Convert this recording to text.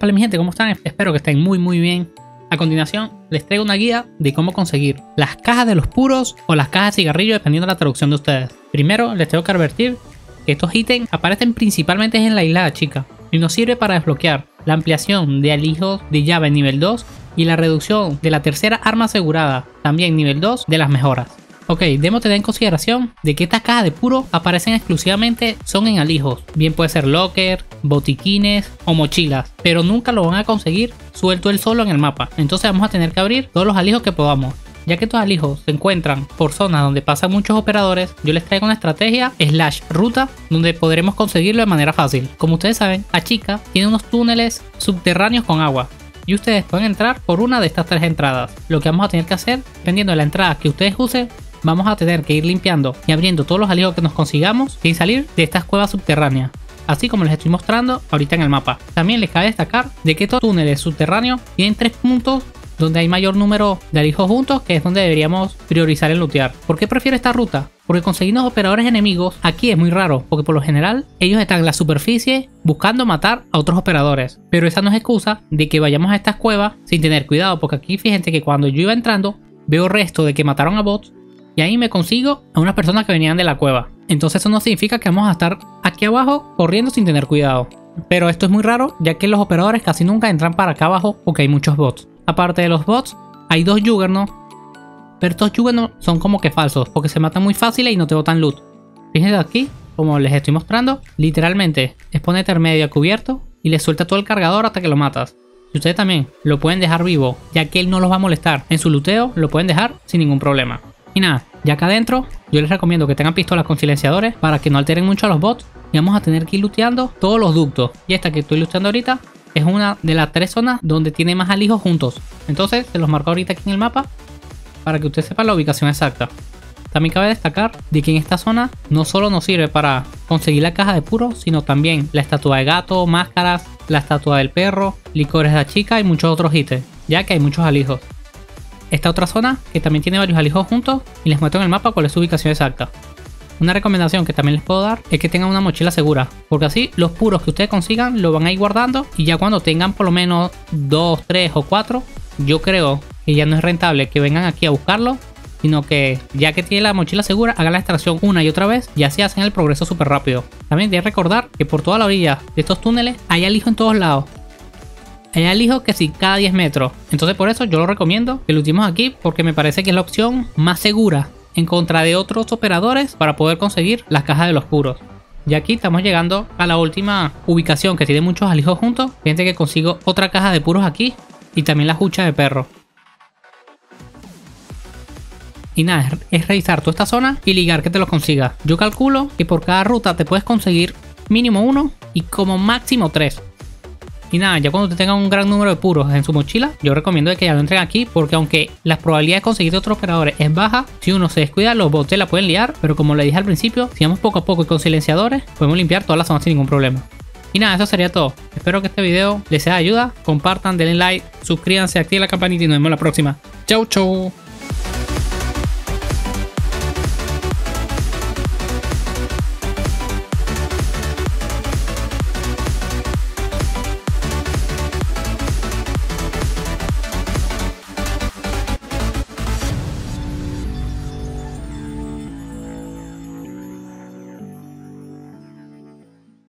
Vale, mi gente, ¿cómo están? Espero que estén muy bien. A continuación les traigo una guía de cómo conseguir las cajas de los puros o las cajas de cigarrillos, dependiendo de la traducción de ustedes. Primero les tengo que advertir que estos ítems aparecen principalmente en la isla de Ashika y nos sirve para desbloquear la ampliación de alijos de llave nivel 2 y la reducción de la tercera arma asegurada, también nivel 2, de las mejoras. Ok, debemos tener en consideración de que estas cajas de puro aparecen exclusivamente son en alijos, bien puede ser locker, botiquines o mochilas, pero nunca lo van a conseguir suelto él solo en el mapa. Entonces vamos a tener que abrir todos los alijos que podamos. Ya que estos alijos se encuentran por zonas donde pasan muchos operadores, yo les traigo una estrategia slash ruta donde podremos conseguirlo de manera fácil. Como ustedes saben, Ashika tiene unos túneles subterráneos con agua y ustedes pueden entrar por una de estas tres entradas. Lo que vamos a tener que hacer, dependiendo de la entrada que ustedes usen, vamos a tener que ir limpiando y abriendo todos los alijos que nos consigamos sin salir de estas cuevas subterráneas, así como les estoy mostrando ahorita en el mapa. También les cabe destacar de que estos túneles subterráneos tienen tres puntos donde hay mayor número de alijos juntos, que es donde deberíamos priorizar el lootear. ¿Por qué prefiero esta ruta? Porque conseguir los operadores enemigos aquí es muy raro, porque por lo general ellos están en la superficie buscando matar a otros operadores. Pero esa no es excusa de que vayamos a estas cuevas sin tener cuidado, porque aquí fíjense que cuando yo iba entrando veo resto de que mataron a bots y ahí me consigo a unas personas que venían de la cueva. Entonces eso no significa que vamos a estar aquí abajo corriendo sin tener cuidado. Pero esto es muy raro, ya que los operadores casi nunca entran para acá abajo porque hay muchos bots. Aparte de los bots, hay dos juggernauts, pero estos juggernauts son como que falsos porque se matan muy fáciles y no te botan loot. Fíjense aquí, como les estoy mostrando, literalmente es ponerte medio a cubierto y le suelta todo el cargador hasta que lo matas. Y ustedes también lo pueden dejar vivo, ya que él no los va a molestar. En su looteo lo pueden dejar sin ningún problema. Y nada, ya acá adentro yo les recomiendo que tengan pistolas con silenciadores para que no alteren mucho a los bots. Y vamos a tener que ir looteando todos los ductos. Y esta que estoy looteando ahorita es una de las tres zonas donde tiene más alijos juntos. Entonces se los marco ahorita aquí en el mapa para que usted sepa la ubicación exacta. También cabe destacar de que en esta zona no solo nos sirve para conseguir la caja de puro, sino también la estatua de gato, máscaras, la estatua del perro, licores de Ashika y muchos otros ítems, ya que hay muchos alijos. Esta otra zona que también tiene varios alijos juntos, y les muestro en el mapa cuál es su ubicación exacta. Una recomendación que también les puedo dar es que tengan una mochila segura, porque así los puros que ustedes consigan lo van a ir guardando y ya cuando tengan por lo menos 2, 3 o 4, yo creo que ya no es rentable que vengan aquí a buscarlo, sino que ya que tiene la mochila segura, hagan la extracción una y otra vez y así hacen el progreso súper rápido. También debes recordar que por toda la orilla de estos túneles hay alijo en todos lados. Hay alijo que sí cada 10 metros. Entonces por eso yo lo recomiendo que lo utilicemos aquí, porque me parece que es la opción más segura en contra de otros operadores para poder conseguir las cajas de los puros. Y aquí estamos llegando a la última ubicación que tiene muchos alijos juntos. Fíjense que consigo otra caja de puros aquí y también la hucha de perro. Y nada, es revisar toda esta zona y ligar que te los consigas. Yo calculo que por cada ruta te puedes conseguir mínimo uno y como máximo tres. Y nada, ya cuando usted tenga un gran número de puros en su mochila, yo recomiendo que ya lo entren aquí, porque aunque las probabilidades de conseguir de otros operadores es baja, si uno se descuida los bots la pueden liar, pero como le dije al principio, si vamos poco a poco y con silenciadores, podemos limpiar todas las zonas sin ningún problema. Y nada, eso sería todo. Espero que este video les sea de ayuda, compartan, denle like, suscríbanse, activen la campanita y nos vemos la próxima. Chau, chau.